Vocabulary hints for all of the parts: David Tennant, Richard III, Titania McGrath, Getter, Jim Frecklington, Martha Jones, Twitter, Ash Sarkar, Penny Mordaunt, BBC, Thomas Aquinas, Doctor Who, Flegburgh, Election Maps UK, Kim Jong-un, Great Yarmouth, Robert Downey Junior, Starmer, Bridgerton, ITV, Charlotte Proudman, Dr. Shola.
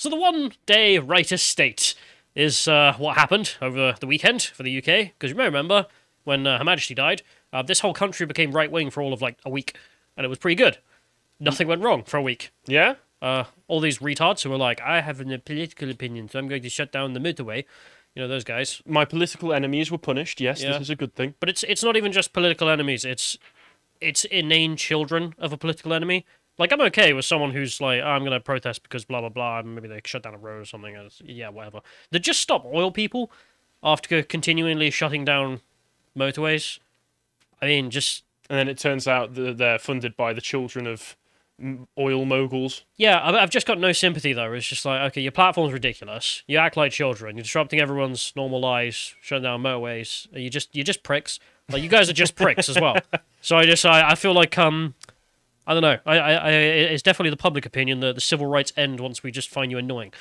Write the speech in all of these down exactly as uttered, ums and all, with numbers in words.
So the one-day right estate is uh, what happened over the weekend for the U K, because you may remember when uh, Her Majesty died, uh, this whole country became right-wing for all of, like, a week, and it was pretty good. Nothing went wrong for a week. Yeah? Uh, all these retards who were like, I have a political opinion, so I'm going to shut down the motorway. You know, those guys. My political enemies were punished, yes, yeah. This is a good thing. But it's it's not even just political enemies, it's it's inane children of a political enemy. Like, I'm okay with someone who's like, oh, I'm going to protest because blah, blah, blah, and maybe they shut down a road or something, and yeah, whatever. They just stop oil people after continually shutting down motorways. I mean, just... And then it turns out that they're funded by the children of oil moguls. Yeah, I've just got no sympathy, though. It's just like, okay, your platform's ridiculous. You act like children. You're disrupting everyone's normal lives, shutting down motorways. You just, you're just pricks. Like, you guys are just pricks as well. So I just, I, I feel like, um... I don't know. I, I, I, it's definitely the public opinion that the civil rights end once we just find you annoying.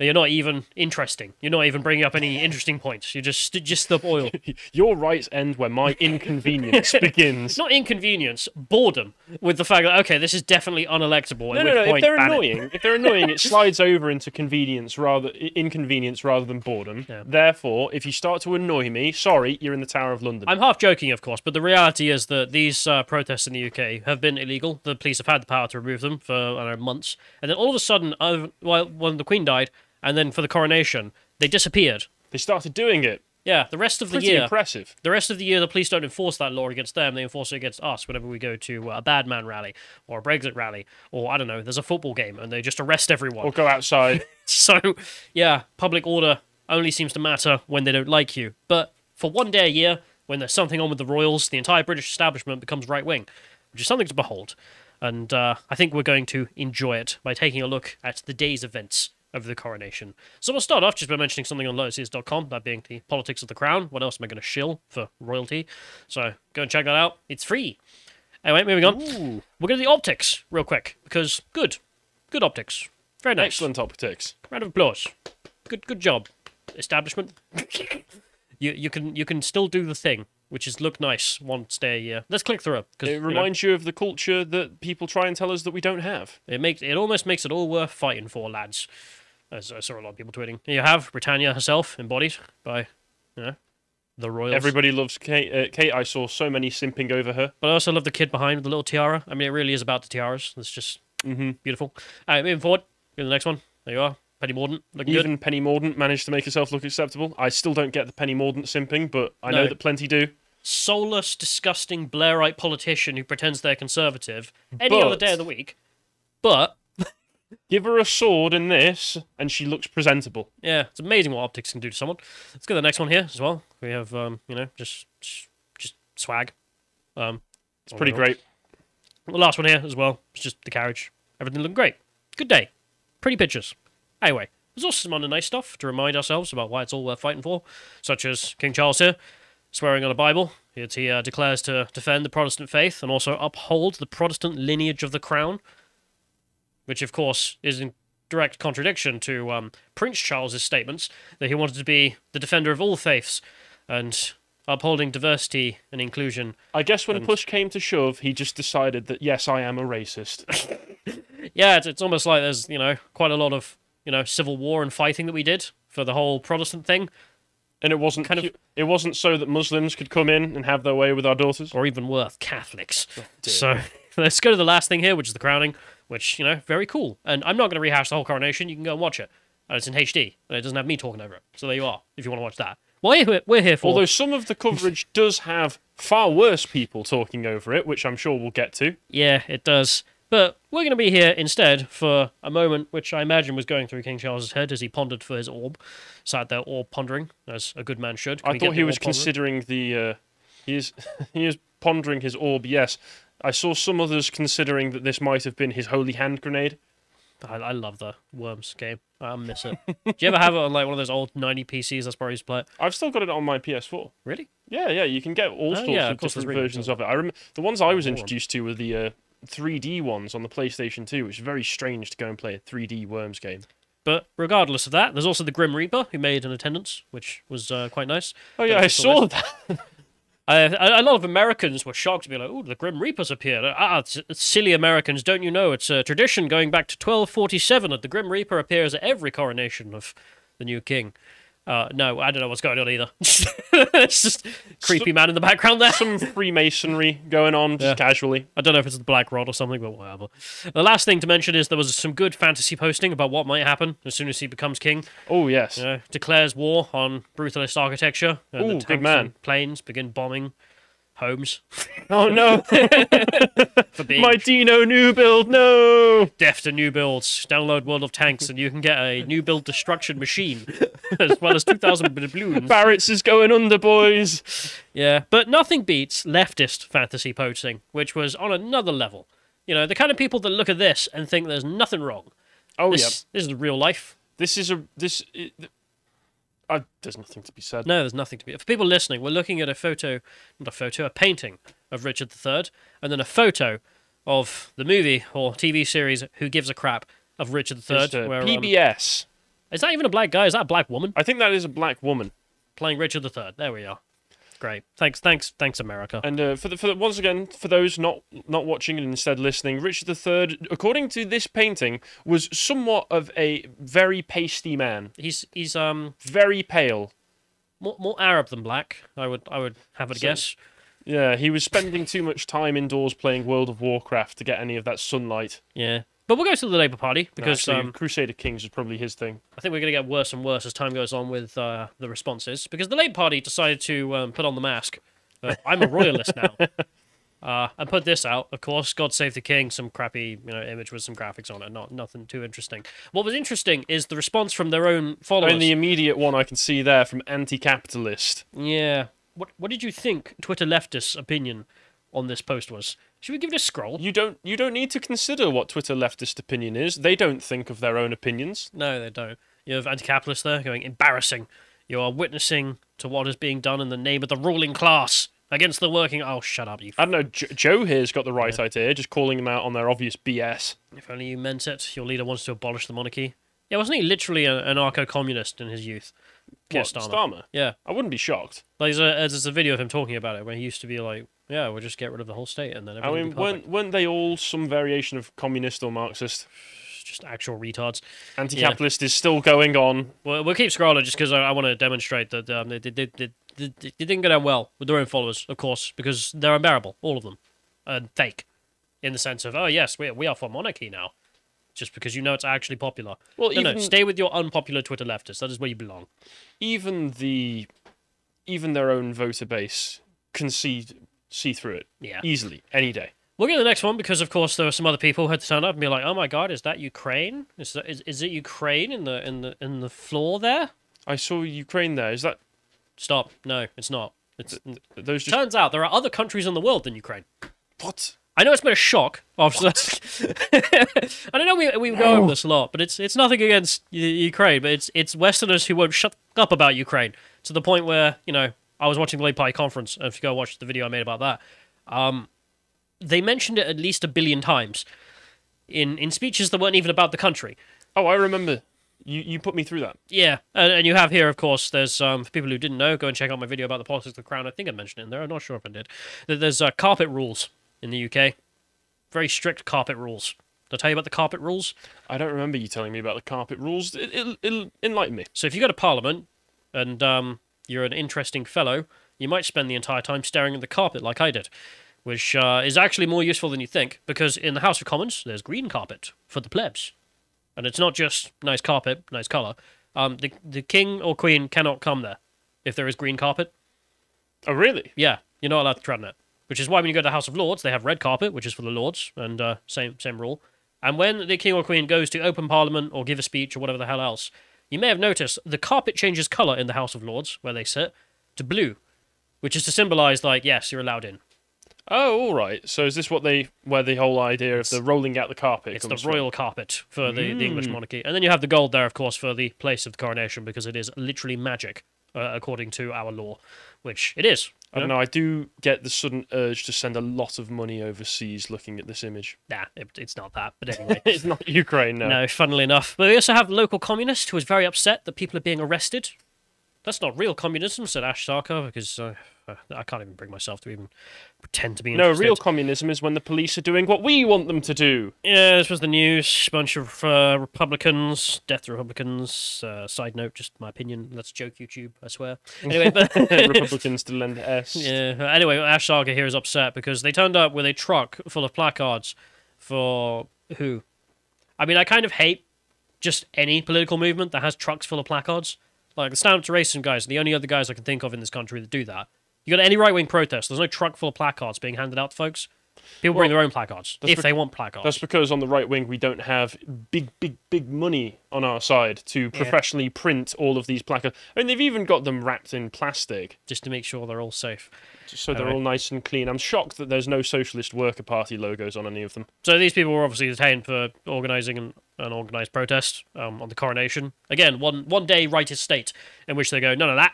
You're not even interesting. You're not even bringing up any interesting points. You're just just the oil. Your rights end where my inconvenience begins. Not inconvenience, boredom with the fact that, okay, this is definitely unelectable. No, no, no. If they're annoying, if they're annoying, it slides over into convenience rather inconvenience rather than boredom. Yeah. Therefore, if you start to annoy me, sorry, you're in the Tower of London. I'm half joking, of course, but the reality is that these uh, protests in the U K have been illegal. The police have had the power to remove them for, I don't know, months. And then all of a sudden, uh, well, when the Queen died, and then for the coronation, they disappeared. They started doing it. Yeah, the rest of the year... Pretty impressive. The rest of the year, the police don't enforce that law against them. They enforce it against us whenever we go to a bad man rally, or a Brexit rally, or, I don't know, there's a football game, and they just arrest everyone. Or go outside. So, yeah, public order only seems to matter when they don't like you. But for one day a year, when there's something on with the royals, the entire British establishment becomes right-wing, which is something to behold. And uh, I think we're going to enjoy it by taking a look at the day's events over the coronation. So we'll start off just by mentioning something on lotus eaters dot com, that being the politics of the crown. What else am I going to shill for royalty? So go and check that out. It's free. Anyway, moving on. Ooh. We're going to the optics real quick, because good. Good optics. Very nice. Excellent optics. Round of applause. Good good job, establishment. you you can you can still do the thing, which is look nice once day a year. Let's click through it. It reminds you, know, you of the culture that people try and tell us that we don't have. It makes it almost makes it all worth fighting for, lads. As I saw a lot of people tweeting. Here you have Britannia herself, embodied by, you know, the royals. Everybody loves Kate. Uh, Kate, I saw so many simping over her. But I also love the kid behind with the little tiara. I mean, it really is about the tiaras. It's just mm-hmm. beautiful. All right, moving forward. Go to the next one. There you are. Penny Mordaunt. Looking Even good. Penny Mordaunt managed to make herself look acceptable. I still don't get the Penny Mordaunt simping, but I no. know that plenty do. Soulless, disgusting, Blairite politician who pretends they're conservative any but... other day of the week. But... Give her a sword in this, and she looks presentable. Yeah, it's amazing what optics can do to someone. Let's go to the next one here as well. We have, um, you know, just just swag. Um, it's pretty great. The last one here as well. It's just the carriage. Everything looked great. Good day. Pretty pictures. Anyway, there's also some other nice stuff to remind ourselves about why it's all worth fighting for, such as King Charles here, swearing on a Bible. Yet he uh, declares to defend the Protestant faith and also uphold the Protestant lineage of the crown, which, of course, is in direct contradiction to um, Prince Charles's statements that he wanted to be the defender of all faiths and upholding diversity and inclusion. I guess when and... push came to shove, he just decided that, yes, I am a racist. Yeah, it's, it's almost like there's, you know, quite a lot of, you know, civil war and fighting that we did for the whole Protestant thing. And it wasn't kind of, it wasn't so that Muslims could come in and have their way with our daughters. Or even worse, Catholics. Oh, so let's go to the last thing here, which is the crowning, which, you know, very cool. And I'm not going to rehash the whole coronation. You can go and watch it. And it's in H D, and it doesn't have me talking over it. So there you are, if you want to watch that. Well, we're here for... Although some of the coverage does have far worse people talking over it, which I'm sure we'll get to. Yeah, it does. But we're going to be here instead for a moment, which I imagine was going through King Charles's head as he pondered for his orb. Sat there orb pondering, as a good man should. Can I thought he was considering pondering? the... Uh, he, is, he is pondering his orb, yes. I saw some others considering that this might have been his holy hand grenade. I, I love the Worms game. I miss it. Do you ever have it on like one of those old ninety P Cs? That's probably used to play it. I've still got it on my P S four. Really? Yeah, yeah. You can get all sorts oh, yeah, of, of different versions of it. I remember the ones I was introduced to were the uh, three D ones on the PlayStation two, which is very strange to go and play a three D Worms game. But regardless of that, there's also the Grim Reaper who made an attendance, which was uh, quite nice. Oh yeah, I saw that. Uh, a lot of Americans were shocked to be like, oh, the Grim Reaper's appeared. Ah, silly Americans, don't you know? It's a tradition going back to twelve forty-seven that the Grim Reaper appears at every coronation of the new king. Uh, no, I don't know what's going on either. It's just creepy man in the background there. Some Freemasonry going on, just yeah. casually. I don't know if it's the Black Rod or something, but whatever. The last thing to mention is there was some good fantasy posting about what might happen as soon as he becomes king. Oh, yes. You know, declares war on brutalist architecture. And Ooh, the big man. Planes begin bombing homes. Oh, no. For being My Dino new build, no! Death to new builds. Download World of Tanks and you can get a new build destruction machine. As well as two thousand doubloons. Barrett's is going under, boys. Yeah, but nothing beats leftist fantasy posting, which was on another level. You know, the kind of people that look at this and think there's nothing wrong. Oh, this, yeah. This is real life. This is a... this. It, I, there's nothing to be said. No, there's nothing to be... For people listening, we're looking at a photo... Not a photo, a painting of Richard the Third, and then a photo of the movie or T V series Who Gives a Crap of Richard the Third. Where, P B S... Um, Is that even a black guy? Is that a black woman? I think that is a black woman. Playing Richard the Third. There we are. Great. Thanks, thanks, thanks, America. And uh, for the, for the, once again, for those not, not watching and instead listening, Richard the Third, according to this painting, was somewhat of a very pasty man. He's he's um very pale, more more Arab than black. I would I would have a so, guess. Yeah, he was spending too much time indoors playing World of Warcraft to get any of that sunlight. Yeah. But we'll go to the Labour Party, because... No, actually, um, Crusader Kings is probably his thing. I think we're going to get worse and worse as time goes on with uh, the responses, because the Labour Party decided to um, put on the mask. Uh, I'm a royalist now. Uh, and put this out, of course, God Save the King, some crappy you know, image with some graphics on it, not nothing too interesting. What was interesting is the response from their own followers. And the immediate one I can see there from Anti-Capitalist. Yeah. What, what did you think Twitter leftists' opinion on this post was? Should we give it a scroll? You don't you don't need to consider what Twitter leftist opinion is. They don't think of their own opinions. No, they don't. You have anti-capitalists there going, embarrassing. You are witnessing to what is being done in the name of the ruling class against the working... Oh, shut up, you... I don't know, jo Joe here's got the right yeah. idea, just calling them out on their obvious B S. If only you meant it. Your leader wants to abolish the monarchy. Yeah, wasn't he literally an anarcho-communist in his youth? What, Starmer? Starmer? Yeah. I wouldn't be shocked. Like, there's, a, there's a video of him talking about it where he used to be like... Yeah, we'll just get rid of the whole state and then... I mean, weren't, weren't they all some variation of communist or Marxist? Just actual retards. Anti-capitalist yeah. is still going on. Well, we'll keep scrolling just because I, I want to demonstrate that um, they, they, they, they, they, they didn't go down well with their own followers, of course, because they're unbearable, all of them, and fake, in the sense of, oh, yes, we, we are for monarchy now, just because you know it's actually popular. Well, no, even... no, stay with your unpopular Twitter leftists. That is where you belong. Even the... Even their own voter base concede... see through it yeah. easily, any day. We'll get to the next one because, of course, there were some other people who had to turn up and be like, oh my god, is that Ukraine? Is that, is, is it Ukraine in the in the, in the floor there? I saw Ukraine there. Is that... Stop. No, it's not. It's... Th those just... Turns out there are other countries in the world than Ukraine. What? I know it's been a shock. After that. I don't know we, we no. go over this a lot, but it's it's nothing against Ukraine, but it's, it's Westerners who won't shut up about Ukraine to the point where, you know... I was watching the Labour Party conference, and if you go watch the video I made about that, um, they mentioned it at least a billion times in in speeches that weren't even about the country. Oh, I remember. You you put me through that. Yeah, and, and you have here, of course, there's, um, for people who didn't know, go and check out my video about the politics of the crown. I think I mentioned it in there. I'm not sure if I did. There's uh, carpet rules in the U K. Very strict carpet rules. Did I tell you about the carpet rules? I don't remember you telling me about the carpet rules. It, it'll, it'll enlighten me. So if you go to Parliament and... Um, you're an interesting fellow, you might spend the entire time staring at the carpet like I did, which uh, is actually more useful than you think, because in the House of Commons, there's green carpet for the plebs. And it's not just nice carpet, nice colour. Um, the, the king or queen cannot come there if there is green carpet. Oh, really? Yeah, you're not allowed to tread on it. Which is why when you go to the House of Lords, they have red carpet, which is for the lords, and uh, same, same rule. And when the king or queen goes to open parliament or give a speech or whatever the hell else, you may have noticed the carpet changes colour in the House of Lords, where they sit, to blue, which is to symbolise, like, yes, you're allowed in. Oh, all right. So is this what they, where the whole idea it's, of the rolling out the carpet It's comes the royal from? Carpet for the, mm. the English monarchy. And then you have the gold there, of course, for the place of the coronation, because it is literally magic, uh, according to our law, which it is. I don't know? know, I do get the sudden urge to send a lot of money overseas looking at this image. Nah, it, it's not that, but anyway. It's not Ukraine, no. No, funnily enough. But we also have a local communist who is very upset that people are being arrested. That's not real communism, said Ash Sarkar, because uh, I can't even bring myself to even pretend to be interested. No, real communism is when the police are doing what we want them to do. Yeah, this was the news. Bunch of uh, Republicans, death Republicans. Uh, side note, just my opinion. That's a joke, YouTube, I swear. Anyway, but Republicans to lend est. Yeah. Anyway, Ash Sarkar here is upset because they turned up with a truck full of placards for who? I mean, I kind of hate just any political movement that has trucks full of placards. Like, the Stand Up to Racism guys are the only other guys I can think of in this country that do that. You go to any right-wing protest, there's no truck full of placards being handed out to folks. People well, bring their own placards, if they want placards. That's because on the right wing, we don't have big, big, big money on our side to professionally yeah. print all of these placards. I mean, they've even got them wrapped in plastic. Just to make sure they're all safe. Just so all they're right. all nice and clean. I'm shocked that there's no Socialist Worker Party logos on any of them. So these people were obviously detained for organising an, an organised protest um, on the coronation. Again, one, one day rightist state in which they go, none of that.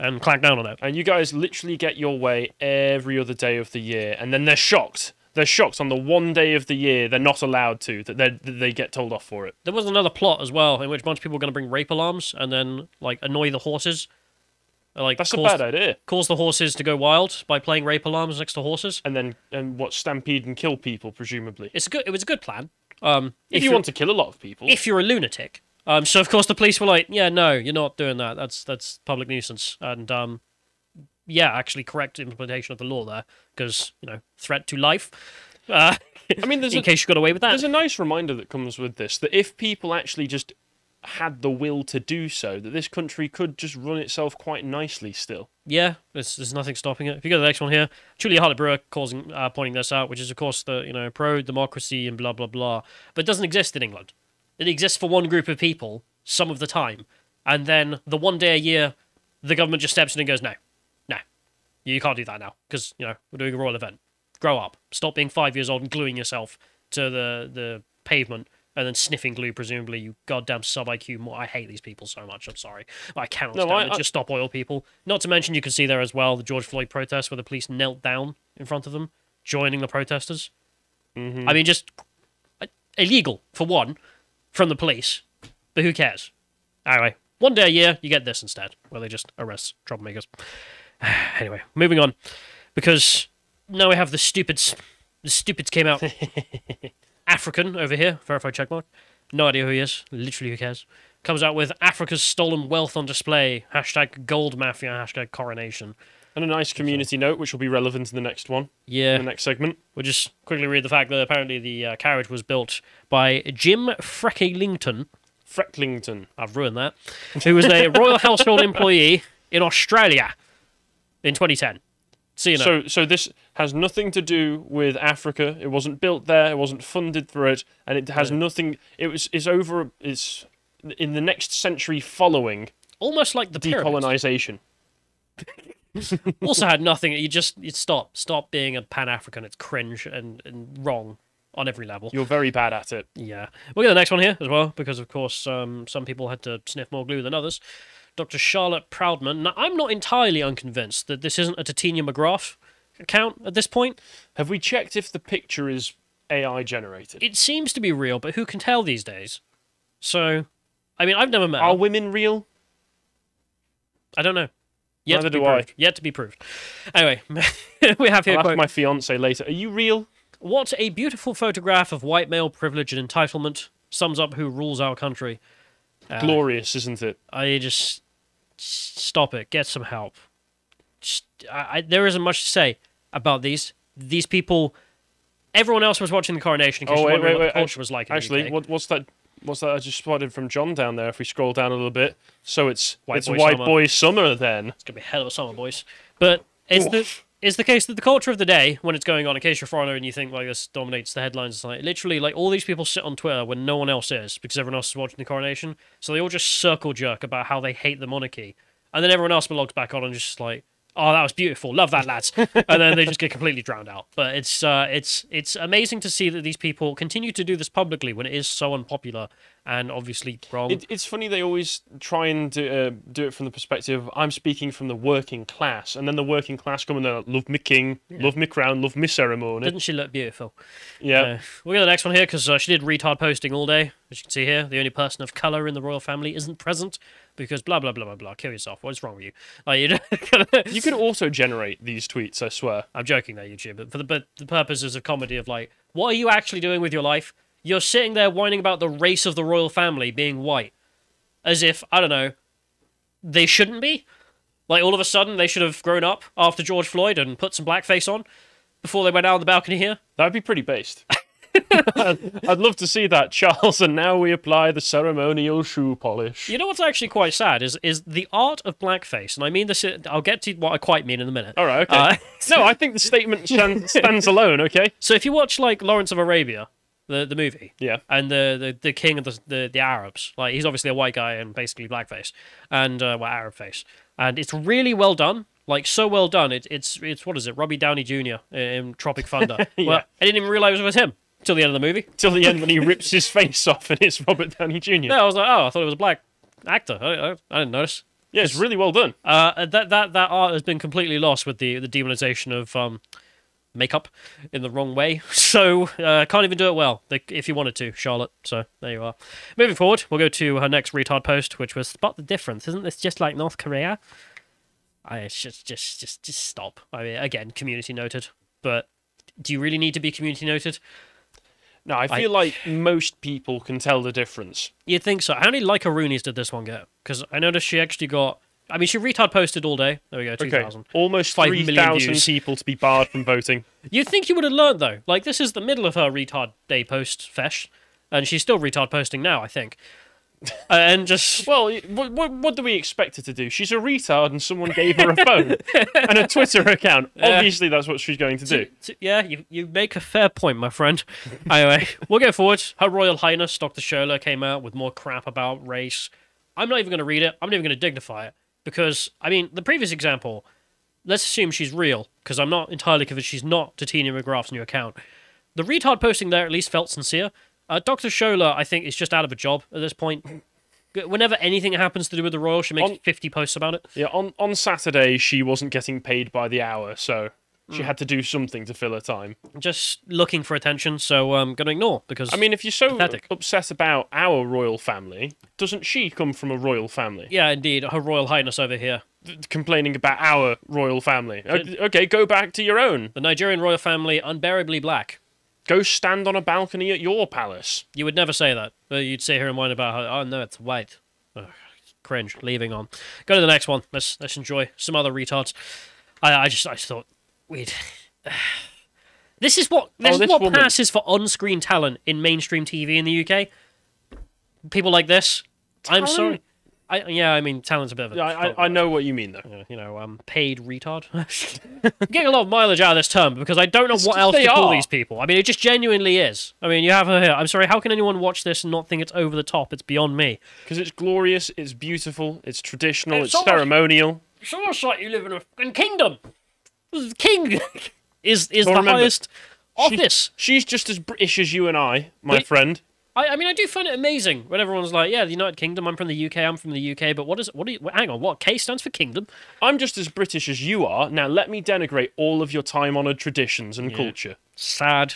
And clank down on it. And you guys literally get your way every other day of the year, and then they're shocked. They're shocked on the one day of the year they're not allowed to, that, that they get told off for it. There was another plot as well, in which a bunch of people were going to bring rape alarms and then, like, annoy the horses. Like, that's cause, a bad idea. Cause the horses to go wild by playing rape alarms next to horses. And then, and what, stampede and kill people, presumably. It's a good, it was a good plan. Um, if, if you want to kill a lot of people. If you're a lunatic. Um, so, of course, the police were like, yeah, no, you're not doing that. That's that's public nuisance. And, um, yeah, actually correct implementation of the law there because, you know, threat to life. Uh, I mean, there's in a, case you got away with that. There's a nice reminder that comes with this, that if people actually just had the will to do so, that this country could just run itself quite nicely still. Yeah, there's, there's nothing stopping it. If you go to the next one here, Julia Harley Brewer causing, uh, pointing this out, which is, of course, the you know pro-democracy and blah, blah, blah, but it doesn't exist in England. It exists for one group of people some of the time, and then the one day a year, the government just steps in and goes, no, no, you can't do that now because you know we're doing a royal event. Grow up. Stop being five years old and gluing yourself to the the pavement and then sniffing glue. Presumably, you goddamn sub I Q. More. I hate these people so much. I'm sorry, I cannot no, stand I, it. I... Just stop oil people. Not to mention, you can see there as well the George Floyd protests where the police knelt down in front of them, joining the protesters. Mm-hmm. I mean, just illegal for one. From the police, but who cares? Anyway, one day a year, you get this instead, where they just arrest troublemakers. Anyway, moving on, because now we have the stupids. The stupids came out. African over here, verified checkmark. No idea who he is, literally who cares. Comes out with Africa's stolen wealth on display, hashtag gold mafia, hashtag coronation. And a nice community note, which will be relevant in the next one. Yeah. In the next segment. We'll just quickly read the fact that apparently the uh, carriage was built by Jim Frecklington. Frecklington. I've ruined that. Who was a Royal Household employee in Australia in twenty ten. So, you know. so, so this has nothing to do with Africa. It wasn't built there. It wasn't funded for it. And it has yeah. nothing... It was, it's over... It's in the next century following... Almost like the decolonisation. Also had nothing. You just you stop stop being a Pan-African. It's cringe and, and wrong on every level. You're very bad at it. Yeah. We'll get the next one here as well, because of course um, some people had to sniff more glue than others. Doctor Charlotte Proudman. Now, I'm not entirely unconvinced that this isn't a Tatiana McGrath account at this point. Have we checked if the picture is A I generated? It seems to be real, but who can tell these days? So, I mean, I've never met Are her. Women real? I don't know. Yet Neither to be do proved. I. Yet to be proved. Anyway, we have here I'll a quote. Ask my fiance later. Are you real? What a beautiful photograph of white male privilege and entitlement sums up who rules our country. Uh, Glorious, isn't it? I just stop it. Get some help. Just, I, I, there isn't much to say about these. These people. Everyone else was watching the coronation. In case oh wait, wait, what wait. The culture I, was like in actually, the U K. What, what's that? What's that I just spotted from John down there? If we scroll down a little bit, so it's white, it's boy, white summer. boy summer. Then it's gonna be a hell of a summer, boys. But it's Oof. the it's the case that the culture of the day when it's going on. In case you're foreigner and you think like this dominates the headlines, like literally like all these people sit on Twitter when no one else is because everyone else is watching the coronation. So they all just circle jerk about how they hate the monarchy, and then everyone else logs back on and just like, oh, that was beautiful, love that, lads, and then they just get completely drowned out. But it's uh, it's it's amazing to see that these people continue to do this publicly when it is so unpopular and obviously wrong. It, it's funny they always try and do, uh, do it from the perspective of, I'm speaking from the working class, and then the working class come and they're like, love me king, yeah. love me crown, love me ceremony. Didn't she look beautiful? Yeah. Uh, we'll go to the next one here, because uh, she did retard posting all day, as you can see here. The only person of colour in the royal family isn't present, because blah, blah, blah, blah, blah. Kill yourself. What's wrong with you? Like, you, you could auto-generate these tweets, I swear. I'm joking there, YouTube, but for the, but the purposes of comedy of, like, what are you actually doing with your life? You're sitting there whining about the race of the royal family being white. As if, I don't know, they shouldn't be. Like, all of a sudden, they should have grown up after George Floyd and put some blackface on before they went out on the balcony here. That'd be pretty based. I'd love to see that, Charles, and now we apply the ceremonial shoe polish. You know what's actually quite sad is is the art of blackface, and I mean this, I'll get to what I quite mean in a minute. All right, okay. Uh, no, I think the statement stand, stands alone, okay? So if you watch, like, Lawrence of Arabia, the the movie, yeah, and the the, the king of the, the the Arabs, like, he's obviously a white guy and basically blackface, and, uh, well, Arab face, and it's really well done. Like, so well done, it, it's, it's, what is it, Robbie Downey Junior in Tropic Thunder. Yeah. Well, I didn't even realise it was him. Till the end of the movie. Till the end when he rips his face off and it's Robert Downey Junior No, I was like, oh, I thought it was a black actor. I, I, I didn't notice. Yeah, it's really well done. Uh, that that that art has been completely lost with the the demonization of um, makeup in the wrong way. So uh, can't even do it well if you wanted to, Charlotte. So there you are. Moving forward, we'll go to her next retard post, which was spot the difference. Isn't this just like North Korea? I just just just just stop. I mean, again, community noted. But do you really need to be community noted? No, I feel I, like most people can tell the difference. You'd think so. How many like-a-roonies did this one go? Because I noticed she actually got... I mean, she retard posted all day. There we go, two thousand. Okay. Almost three thousand people to be barred from voting. You'd think you would have learned, though. Like, this is the middle of her retard day post, fesh. And she's still retard posting now, I think. And just... Well, what, what, what do we expect her to do? She's a retard and someone gave her a phone and a Twitter account. Yeah. Obviously, that's what she's going to do. To, to, yeah, you, you make a fair point, my friend. Anyway, we'll go forward. Her Royal Highness, Doctor Shola, came out with more crap about race. I'm not even going to read it. I'm not even going to dignify it. Because, I mean, the previous example, let's assume she's real, because I'm not entirely convinced she's not Titania McGrath's new account. The retard posting there at least felt sincere. Uh, Doctor Shola, I think, is just out of a job at this point. Whenever anything happens to do with the royal, she makes on, fifty posts about it. Yeah, on, on Saturday, she wasn't getting paid by the hour, so mm. she had to do something to fill her time. Just looking for attention, so I'm um, going to ignore, because I mean, if you're so pathetic. Upset about our royal family, doesn't she come from a royal family? Yeah, indeed. Her Royal Highness over here. Complaining about our royal family. It, okay, go back to your own. The Nigerian royal family, unbearably black. Go stand on a balcony at your palace. You would never say that. You'd sit here and whine about how, oh no, it's white. Ugh, cringe. Leaving on. Go to the next one. Let's let's enjoy some other retards. I I just I just thought weird. This is what this, oh, this is what woman. passes for on-screen talent in mainstream T V in the U K. People like this. Talent? I'm sorry. I, yeah, I mean, talent's a bit of a... Yeah, I, I know what you mean, though. You know, um, paid retard. I'm getting a lot of mileage out of this term, because I don't know it's what else to call are. these people. I mean, it just genuinely is. I mean, you have her here. I'm sorry, how can anyone watch this and not think it's over the top? It's beyond me. Because it's glorious, it's beautiful, it's traditional, it's, it's almost, ceremonial. It's almost like you live in a fucking kingdom. King is, is the remember, highest office. She, she's just as British as you and I, my but, friend. I mean, I do find it amazing when everyone's like, yeah, the United Kingdom, I'm from the U K, I'm from the U K, but what is, what do you, hang on, what, K stands for kingdom? I'm just as British as you are, now let me denigrate all of your time-honoured traditions and yeah. culture. Sad,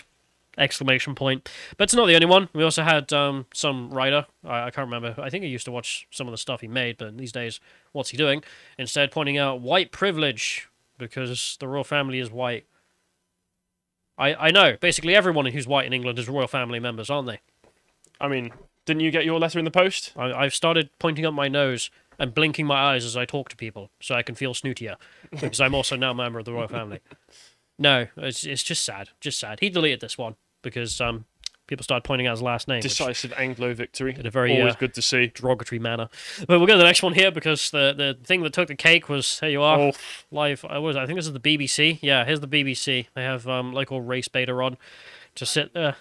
exclamation point. But it's not the only one. We also had um, some writer, I, I can't remember, I think I used to watch some of the stuff he made, but these days, what's he doing? Instead, pointing out white privilege, because the royal family is white. I, I know, basically everyone who's white in England is royal family members, aren't they? I mean, didn't you get your letter in the post? I, I've started pointing up my nose and blinking my eyes as I talk to people, so I can feel snootier, because I'm also now a member of the royal family. No, it's it's just sad, just sad. He deleted this one because um, people started pointing out his last name. Decisive Anglo victory. In a very always uh, good to see derogatory manner. But we'll go to the next one here, because the the thing that took the cake was here you are oh. live. I was I think this is the B B C. Yeah, here's the B B C. They have um, local race beta on to sit there. Uh,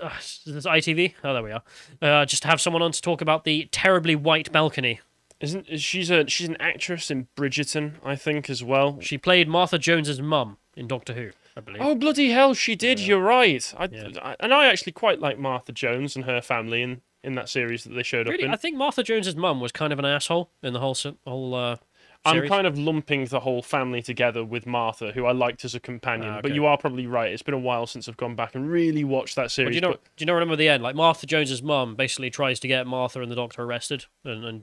Uh, this I T V? Oh, there we are. Uh, just to have someone on to talk about the terribly white balcony. Isn't she's a she's an actress in Bridgerton, I think, as well. She played Martha Jones's mum in Doctor Who, I believe. Oh, bloody hell, she did. Yeah. You're right. I, yeah. I, and I actually quite like Martha Jones and her family and in that series that they showed really? up in. I think Martha Jones's mum was kind of an asshole in the whole whole. Uh, I'm kind of lumping the whole family together with Martha, who I liked as a companion. Ah, okay. But you are probably right. It's been a while since I've gone back and really watched that series. Well, do you know? But... Do you know? Remember the end? Like Martha Jones's mum basically tries to get Martha and the Doctor arrested, and. and...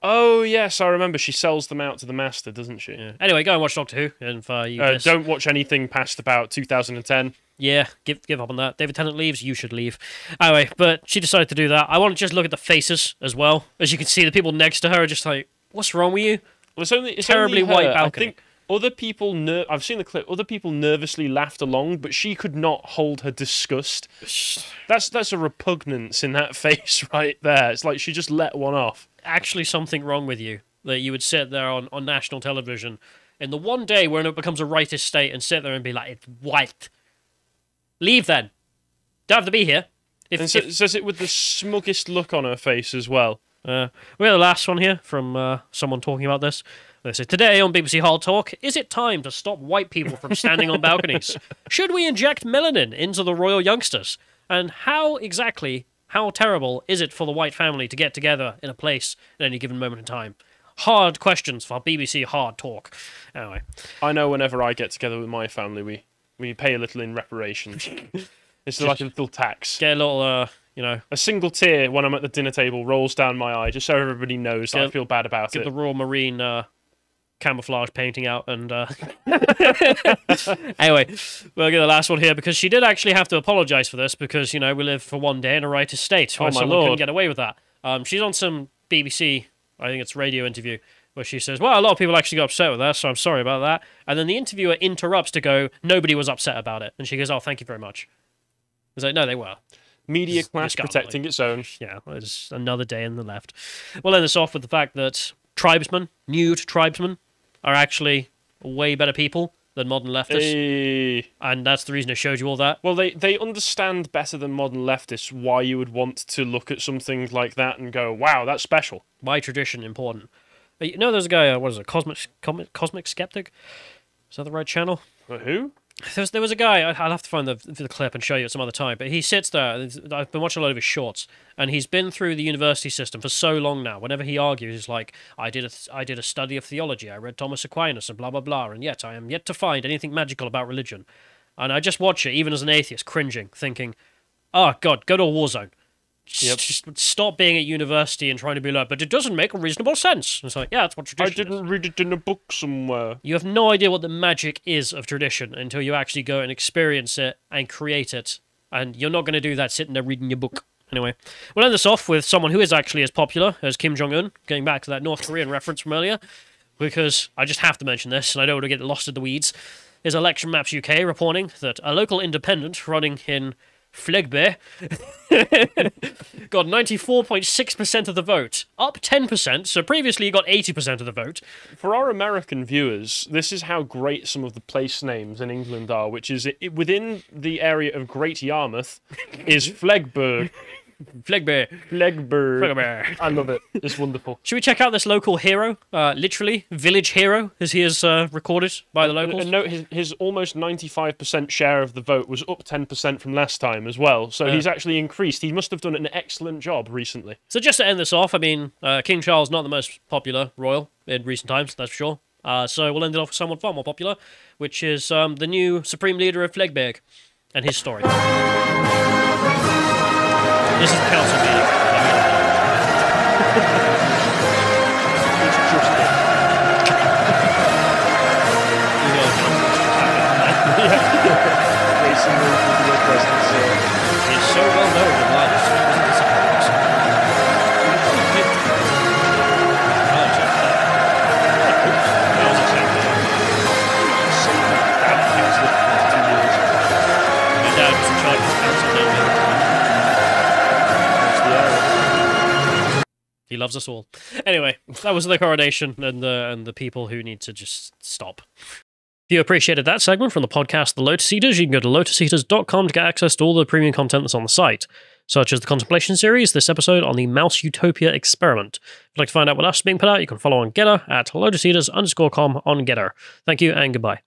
Oh, yes, I remember. She sells them out to the Master, doesn't she? Yeah. Anyway, go and watch Doctor Who. And uh, you uh, don't watch anything past about two thousand ten. Yeah, give give up on that. David Tennant leaves, you should leave. Anyway, but she decided to do that. I want to just look at the faces as well. As you can see, the people next to her are just like, what's wrong with you? Well, it's only, it's Terribly only white balcony. I think other people, ner I've seen the clip, other people nervously laughed along, but she could not hold her disgust. That's, that's a repugnance in that face right there. It's like she just let one off. Actually something wrong with you that you would sit there on, on national television in the one day when it becomes a rightist state and sit there and be like, it's white. Leave then. Don't have to be here. If, and so, if... says it with the smuggest look on her face as well. Uh, we have the last one here from uh, someone talking about this. They say, today on B B C Hard Talk, is it time to stop white people from standing on balconies? Should we inject melanin into the royal youngsters? And how exactly... How terrible is it for the white family to get together in a place at any given moment in time? Hard questions for B B C Hard Talk. Anyway. I know whenever I get together with my family, we, we pay a little in reparations. It's like a little tax. Get a little, uh, you know... A single tear when I'm at the dinner table rolls down my eye, just so everybody knows get, that I feel bad about get it. Get the Royal Marine... Uh, camouflage painting out and uh anyway, we'll get the last one here because she did actually have to apologize for this because, you know, we live for one day in a rightist state. Oh, my Lord. Couldn't get away with that. Um she's on some B B C, I think it's radio interview, where she says, well, a lot of people actually got upset with that, so I'm sorry about that. And then the interviewer interrupts to go, nobody was upset about it. And she goes, oh, thank you very much. It's like, no, they were. Media it's, class protecting its own. Yeah, it's another day in the left. We'll end this off with the fact that tribesmen, nude tribesmen, are actually way better people than modern leftists. Hey. And that's the reason I showed you all that. Well, they, they understand better than modern leftists why you would want to look at something like that and go, wow, that's special. Why tradition important? You know, there's a guy, uh, what is it, Cosmic, Cosmic, Cosmic Skeptic? Is that the right channel? Uh, who? There was, there was a guy, I'll have to find the, the clip and show you at some other time, but he sits there, I've been watching a lot of his shorts, and he's been through the university system for so long now, whenever he argues, he's like, I did a, I did a study of theology, I read Thomas Aquinas, and blah, blah, blah, and yet I am yet to find anything magical about religion. And I just watch it, even as an atheist, cringing, thinking, oh, God, go to a war zone. Yep. Just stop being at university and trying to be like, but it doesn't make reasonable sense. It's like, yeah, that's what tradition is. I didn't is. read it in a book somewhere. You have no idea what the magic is of tradition until you actually go and experience it and create it. And you're not going to do that sitting there reading your book. Anyway, we'll end this off with someone who is actually as popular as Kim Jong-un, going back to that North Korean reference from earlier, because I just have to mention this, and I don't want to get lost in the weeds, is Election Maps U K reporting that a local independent running in... Flegburgh got ninety-four point six percent of the vote, up ten percent, so previously you got eighty percent of the vote. For our American viewers, this is how great some of the place names in England are, which is it, within the area of Great Yarmouth is Flegburgh. Flegburgh. Flegburgh. Flegburgh. I love it. It's wonderful. Should we check out this local hero? Uh, literally, village hero, as he is uh, recorded by the locals. And, and note, his, his almost ninety-five percent share of the vote was up ten percent from last time as well, so yeah. He's actually increased. He must have done an excellent job recently. So just to end this off, I mean, uh, King Charles, not the most popular royal in recent times, that's for sure. Uh, so we'll end it off with someone far more popular, which is um, the new Supreme Leader of Flegburgh and his story. This is the council meeting. It's just it. You know, yeah. It's so well known in life. My dad's in charge of the council meeting. He loves us all. Anyway, that was the coronation and the, and the people who need to just stop. If you appreciated that segment from the podcast The Lotus Eaters, you can go to lotus eaters dot com to get access to all the premium content that's on the site, such as the Contemplation series, this episode on the Mouse Utopia experiment. If you'd like to find out what else is being put out, you can follow on Getter at lotus eaters underscore com on Getter. Thank you and goodbye.